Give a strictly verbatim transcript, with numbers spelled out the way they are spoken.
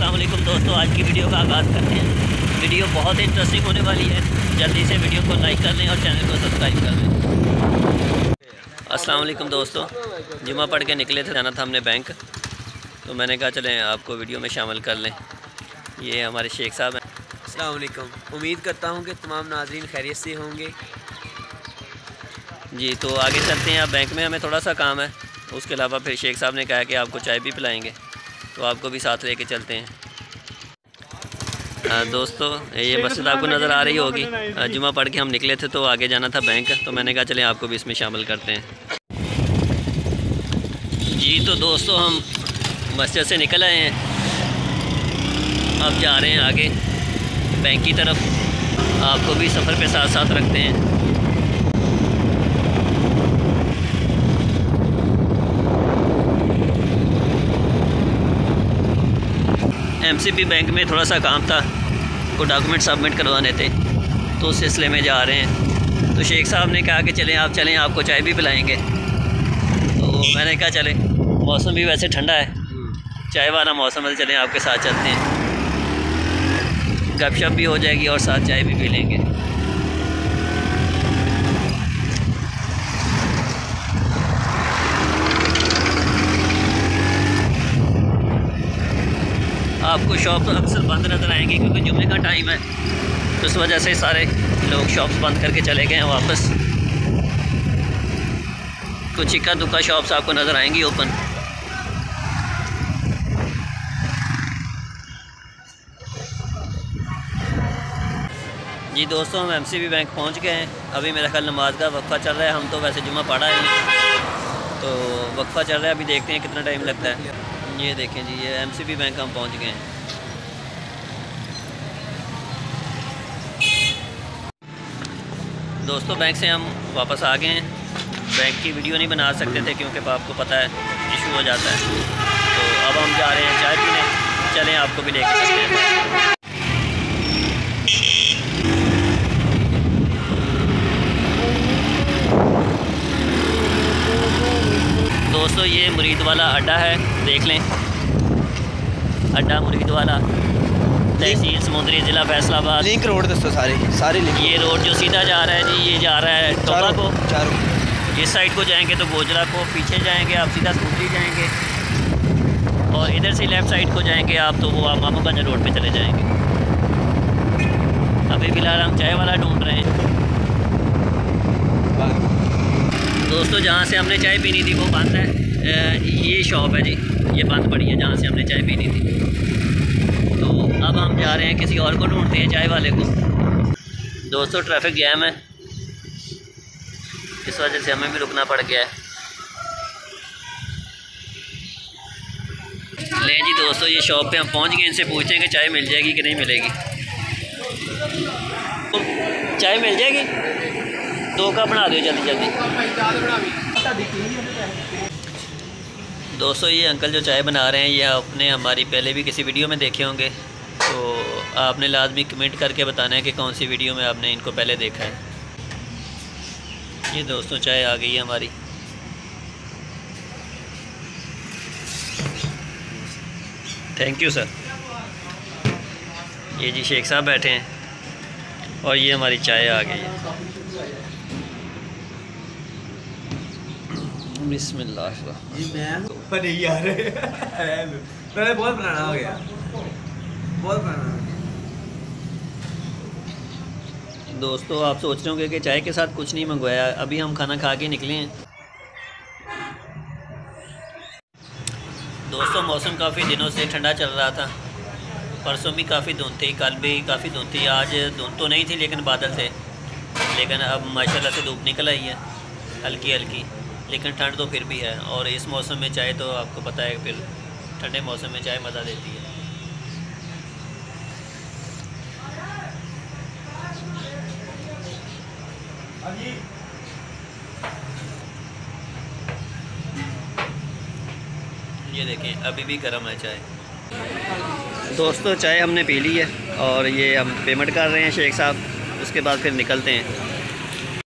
अस्सलाम वालेकुम दोस्तों, आज की वीडियो का आगाज़ करते हैं। वीडियो बहुत इंटरेस्टिंग होने वाली है, जल्दी से वीडियो को लाइक कर लें और चैनल को सब्सक्राइब कर लें। अस्सलाम वालेकुम दोस्तों, जुमा पढ़ के निकले थे, जाना था हमने बैंक, तो मैंने कहा चलें आपको वीडियो में शामिल कर लें। ये हमारे शेख साहब हैं। अस्सलाम वालेकुम, उम्मीद करता हूँ कि तमाम नाज़रीन खैरियत से होंगे। जी तो आगे चलते हैं। आप बैंक में हमें थोड़ा सा काम है, उसके अलावा फिर शेख साहब ने कहा कि आपको चाय भी पिलाएंगे, तो आपको भी साथ लेके चलते हैं। आ, दोस्तों ये मस्जिद आपको नज़र आ रही होगी। जुमा पढ़ के हम निकले थे तो आगे जाना था बैंक, तो मैंने कहा चलें आपको भी इसमें शामिल करते हैं। जी तो दोस्तों हम मस्जिद से निकल आए हैं, अब जा रहे हैं आगे बैंक की तरफ। आपको भी सफ़र पे साथ साथ रखते हैं। एम सी बी बैंक में थोड़ा सा काम था, को डॉक्यूमेंट सबमिट करवाने थे, तो उस सिलसिले में जा रहे हैं। तो शेख साहब ने कहा कि चलें आप चलें, आपको चाय भी पिलाएंगे, तो मैंने कहा चलें, मौसम भी वैसे ठंडा है, चाय वाला मौसम है, चलें आपके साथ चलते हैं, गपशप भी हो जाएगी और साथ चाय भी पी लेंगे। आपको शॉप तो अक्सर बंद नज़र आएंगी क्योंकि जुम्मे का टाइम है, तो उस वजह से सारे लोग शॉप्स बंद करके चले गए हैं वापस। कुछ इक्का दुक्का शॉप्स आपको नज़र आएंगी ओपन। जी दोस्तों हम एम सी बी बैंक पहुंच गए हैं। अभी मेरा ख्याल नमाज का वक्फा चल रहा है, हम तो वैसे जुम्मा पढ़ा है तो वक्फा चल रहा है, अभी देखते हैं कितना टाइम लगता है। ये देखें जी, ये एम सी बी बैंक हम पहुंच गए हैं। दोस्तों बैंक से हम वापस आ गए हैं। बैंक की वीडियो नहीं बना सकते थे क्योंकि आपको पता है इशू हो जाता है, तो अब हम जा रहे हैं चाय पीने, चलें आपको भी लेके चलते हैं। दोस्तों ये मुरीद वाला अड्डा है, देख लें अड्डा मुरीद वाला, तहसील समुद्री, ज़िला फैसलाबाद। लिंक रोड दोस्तों सारे सारे लिंक। ये रोड जो सीधा जा रहा है जी, ये जा रहा है टोला को, चारों इस साइड को जाएंगे तो गोजला को, पीछे जाएंगे आप सीधा समुद्री जाएंगे, और इधर से लेफ़्ट साइड को जाएंगे आप तो वो आप मामूगंज रोड पर चले जाएँगे। अभी फ़िलहाल हम चाय वाला ढूँढ रहे हैं। दोस्तों जहाँ से हमने चाय पीनी थी वो बंद है, ये शॉप है जी, ये बंद पड़ी है जहाँ से हमने चाय पीनी थी, तो अब हम जा रहे हैं किसी और को ढूंढते हैं चाय वाले को। दोस्तों ट्रैफिक जैम है, इस वजह से हमें भी रुकना पड़ गया है। ले जी दोस्तों ये शॉप पे हम पहुँच गए, इनसे पूछते हैं कि चाय मिल जाएगी कि नहीं मिलेगी। चाय मिल जाएगी, दो का बना दो जल्दी जल्दी। दोस्तों ये अंकल जो चाय बना रहे हैं, ये आपने हमारी पहले भी किसी वीडियो में देखे होंगे, तो आपने लाजमी कमेंट करके बताना है कि कौन सी वीडियो में आपने इनको पहले देखा है। ये दोस्तों चाय आ गई है हमारी। Thank you sir. ये जी शेख साहब बैठे हैं और ये हमारी चाय आ गई है। बिस्मिल्लाह। पर यार पहले बहुत पुराना हो गया, बहुत पुराना। दोस्तों आप सोच रहे होंगे कि चाय के साथ कुछ नहीं मंगवाया, अभी हम खाना खा के निकले हैं। दोस्तों मौसम काफ़ी दिनों से ठंडा चल रहा था, परसों भी काफ़ी धुंध थी, कल भी काफ़ी धुंध थी, आज धुंध तो नहीं थी लेकिन बादल थे, लेकिन अब माशाल्लाह से धूप निकल आई है हल्की हल्की, लेकिन ठंड तो फिर भी है। और इस मौसम में चाय तो आपको पता है फिर ठंडे मौसम में चाय मज़ा देती है। ये देखें अभी भी गर्म है चाय। दोस्तों चाय हमने पी ली है और ये हम पेमेंट कर रहे हैं शेख साहब, उसके बाद फिर निकलते हैं।